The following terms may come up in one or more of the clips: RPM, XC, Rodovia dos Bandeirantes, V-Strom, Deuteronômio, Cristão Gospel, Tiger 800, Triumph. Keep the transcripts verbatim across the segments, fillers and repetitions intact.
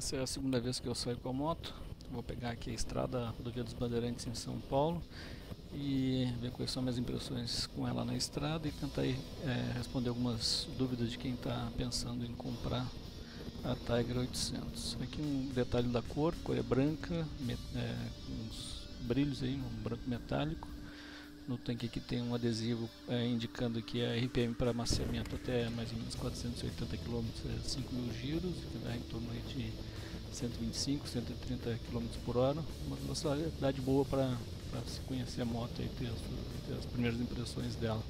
Essa é a segunda vez que eu saio com a moto. Vou pegar aqui a estrada Rodovia dos Bandeirantes em São Paulo e ver quais são minhas impressões com ela na estrada e tentar é, responder algumas dúvidas de quem está pensando em comprar a Tiger oitocentos. Aqui um detalhe da cor, cor é branca, é, uns brilhos aí, um branco metálico. No tanque aqui tem um adesivo é, indicando que é R P M para amaciamento até mais ou menos quatrocentos e oitenta quilômetros, é cinco mil giros, que dá em torno aí de cento e vinte e cinco, cento e trinta quilômetros por hora. Uma velocidade boa para se conhecer a moto e ter, ter as primeiras impressões dela.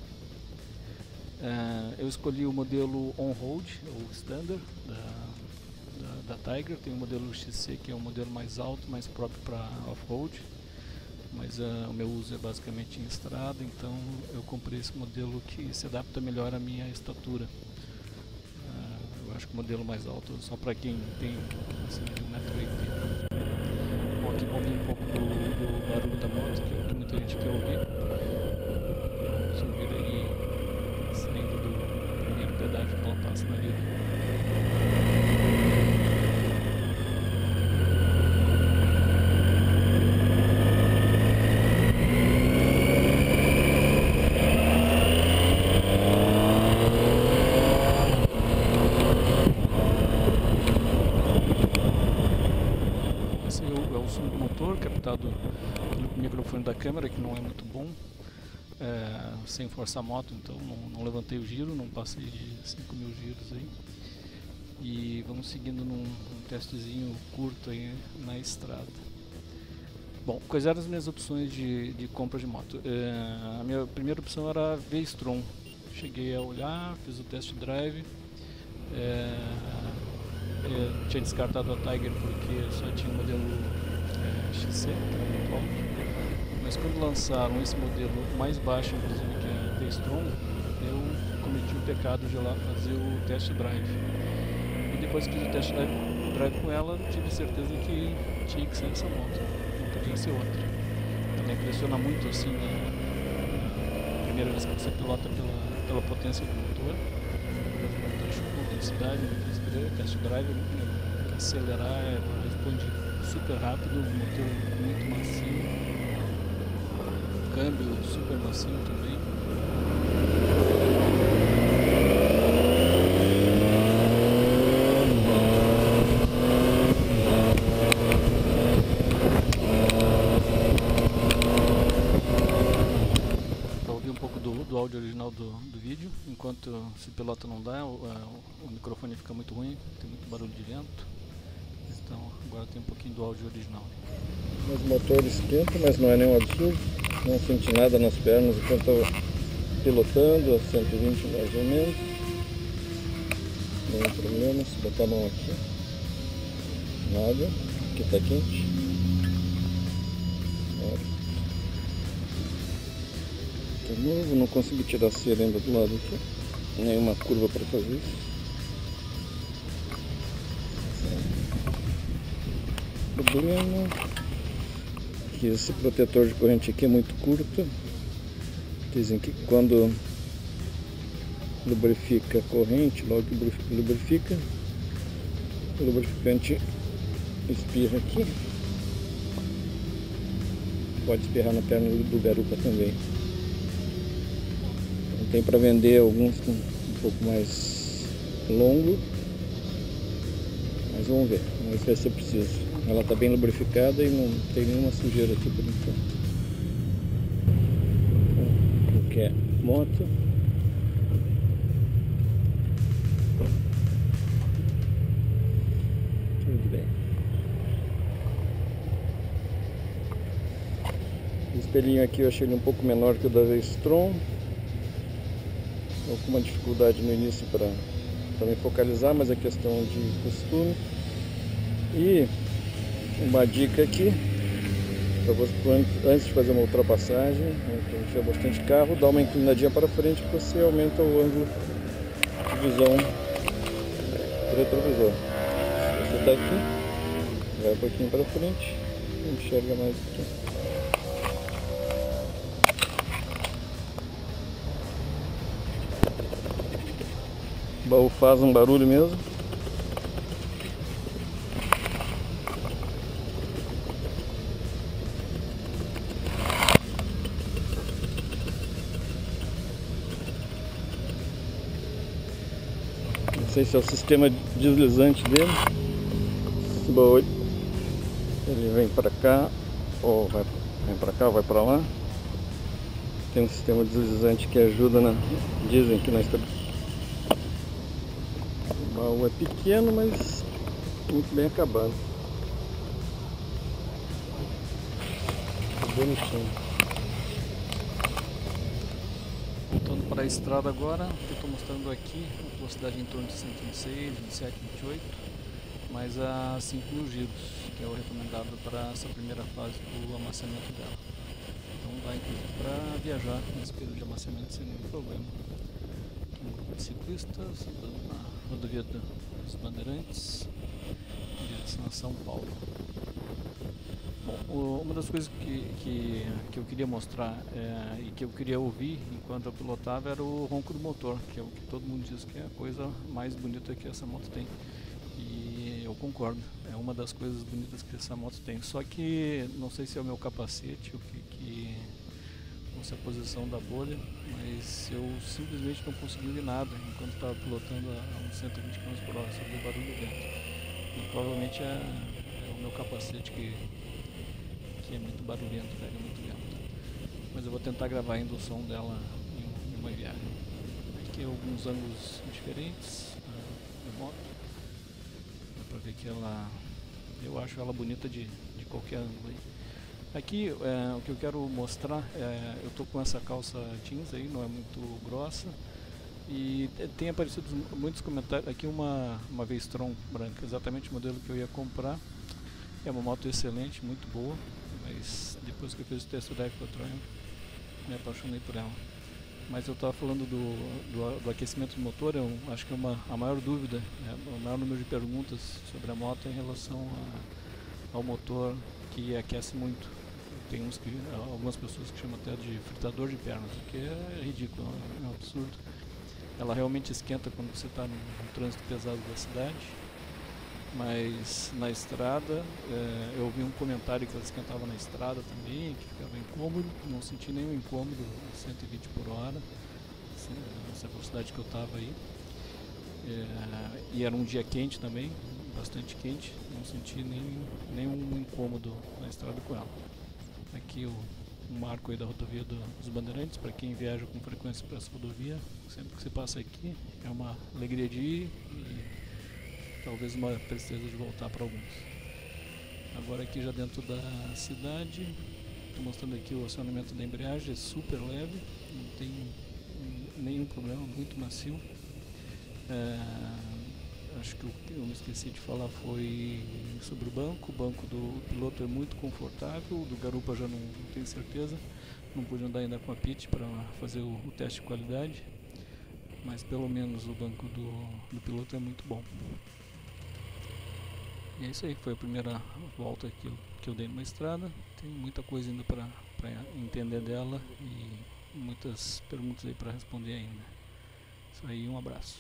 É, eu escolhi o modelo on-road, ou standard, da, da, da Tiger. Tem o modelo X C, que é um modelo mais alto, mais próprio para off-road. Mas uh, o meu uso é basicamente em estrada, então eu comprei esse modelo que se adapta melhor à minha estatura. Uh, eu acho que o modelo mais alto só para quem tem assim, um metro e oitenta. Bom, aqui ouvi um pouco do, do barulho da moto, que é o que muita gente quer ouvir. Vamos ouvir aí saindo do primeiro pedágio que ela passa na vida. Captado pelo microfone da câmera, que não é muito bom, é, sem forçar a moto, então não, não levantei o giro, não passei de cinco mil giros aí, e vamos seguindo num, num testezinho curto aí na estrada. Bom, quais eram as minhas opções de, de compra de moto? É, a minha primeira opção era a V-Strom. Cheguei a olhar, fiz o test drive, é, é, tinha descartado a Tiger porque só tinha um modelo X C, tá muito alto. Mas quando lançaram esse modelo mais baixo, inclusive, que é a V-Strom, eu cometi o pecado de ir lá fazer o test drive. E depois que fiz o test drive, drive com ela, tive certeza que tinha que ser essa moto, não podia ser outra. Ela impressiona muito assim, a primeira vez que você pilota pela, pela potência do motor, um trecho curto de cidade, o test drive, acelerar é respondido. Super rápido, motor muito macio, câmbio super macio também. Para ouvir um pouco do, do áudio original do, do vídeo, enquanto se pilota não dá, o, o, o microfone fica muito ruim, tem muito barulho de vento. Então, agora tem um pouquinho do áudio original. Os motores esquentam, mas não é nenhum absurdo. Não senti nada nas pernas enquanto eu estava pilotando, a cento e vinte mais ou menos. Nenhum problema, se botar a mão aqui. Nada, aqui está quente. De novo, não consegui tirar a cera ainda do lado aqui. Nenhuma curva para fazer isso. Problema que esse protetor de corrente aqui é muito curto, dizem que quando lubrifica a corrente, logo lubrifica, o lubrificante espirra aqui, pode espirrar na perna do garupa também. Então, tem para vender alguns com um pouco mais longo, mas vamos ver, vamos ver se vai ser preciso. Ela está bem lubrificada e não tem nenhuma sujeira aqui por enquanto. Qualquer moto. Tudo bem. O espelhinho aqui eu achei ele um pouco menor que o da V-Strom. Estou com uma dificuldade no início para me focalizar, mas é questão de costume. E uma dica aqui, antes de fazer uma ultrapassagem, quando tiver bastante carro, dá uma inclinadinha para frente que você aumenta o ângulo de visão do retrovisor. Você está aqui, vai um pouquinho para frente, enxerga mais aqui. O baú faz um barulho mesmo. Não sei se é o sistema deslizante dele. Boa. Ele vem para cá, ou vai, vem para cá, vai para lá. Tem um sistema deslizante que ajuda na... Dizem que na estabilidade. O baú é pequeno, mas muito bem acabado. Bonitinho. Voltando para a estrada agora, eu estou mostrando aqui a velocidade em torno de cento e vinte e seis, vinte e sete, vinte e oito, mas a cinco mil giros, que é o recomendado para essa primeira fase do amaciamento dela. Então dá inclusive para viajar nesse período de amaciamento sem nenhum problema. Um grupo de ciclistas andando na Rodovia dos Bandeirantes, em direção a São Paulo. Bom, uma das coisas que, que, que eu queria mostrar é, e que eu queria ouvir enquanto eu pilotava era o ronco do motor, que é o que todo mundo diz que é a coisa mais bonita que essa moto tem. E eu concordo, é uma das coisas bonitas que essa moto tem. Só que não sei se é o meu capacete, o que, que, ou se é a posição da bolha, mas eu simplesmente não consegui ouvir nada enquanto estava pilotando a uns cento e vinte quilômetros por hora sobre o barulho do vento. E provavelmente é, é o meu capacete que... é muito barulhento, pega muito vento. Mas eu vou tentar gravar ainda o som dela em uma viagem. Aqui alguns ângulos diferentes da moto. Dá pra ver que ela... eu acho ela bonita de, de qualquer ângulo aí. Aqui é, o que eu quero mostrar, é, eu tô com essa calça jeans aí, não é muito grossa. E tem aparecido muitos comentários. Aqui uma, uma V-Strom branca, exatamente o modelo que eu ia comprar. É uma moto excelente, muito boa, mas depois que eu fiz o test drive com a Triumph, me apaixonei por ela. Mas eu estava falando do, do, do aquecimento do motor, eu acho que é uma, a maior dúvida, né, o maior número de perguntas sobre a moto é em relação a, ao motor que aquece muito. Tem uns que, algumas pessoas que chamam até de fritador de pernas, o que é ridículo, é um absurdo. Ela realmente esquenta quando você está no, no trânsito pesado da cidade. Mas na estrada, eh, eu ouvi um comentário que ela esquentava na estrada também, que ficava incômodo, não senti nenhum incômodo a cento e vinte por hora, assim, essa velocidade que eu estava aí. Eh, e era um dia quente também, bastante quente, não senti nenhum, nenhum incômodo na estrada com ela. Aqui o, o marco aí da Rodovia do, dos Bandeirantes, para quem viaja com frequência para essa rodovia, sempre que você passa aqui é uma alegria de ir. E, talvez uma tristeza de voltar para alguns. Agora aqui já dentro da cidade, estou mostrando aqui o acionamento da embreagem, é super leve, não tem nenhum problema, muito macio. É, acho que o que eu me esqueci de falar foi sobre o banco, o banco do piloto é muito confortável, do garupa já não, não tenho certeza, não pude andar ainda com a Pit para fazer o, o teste de qualidade, mas pelo menos o banco do, do piloto é muito bom. E é isso aí, foi a primeira volta que eu, que eu dei numa estrada. Tem muita coisa ainda para entender dela e muitas perguntas aí para responder ainda. Isso aí, um abraço.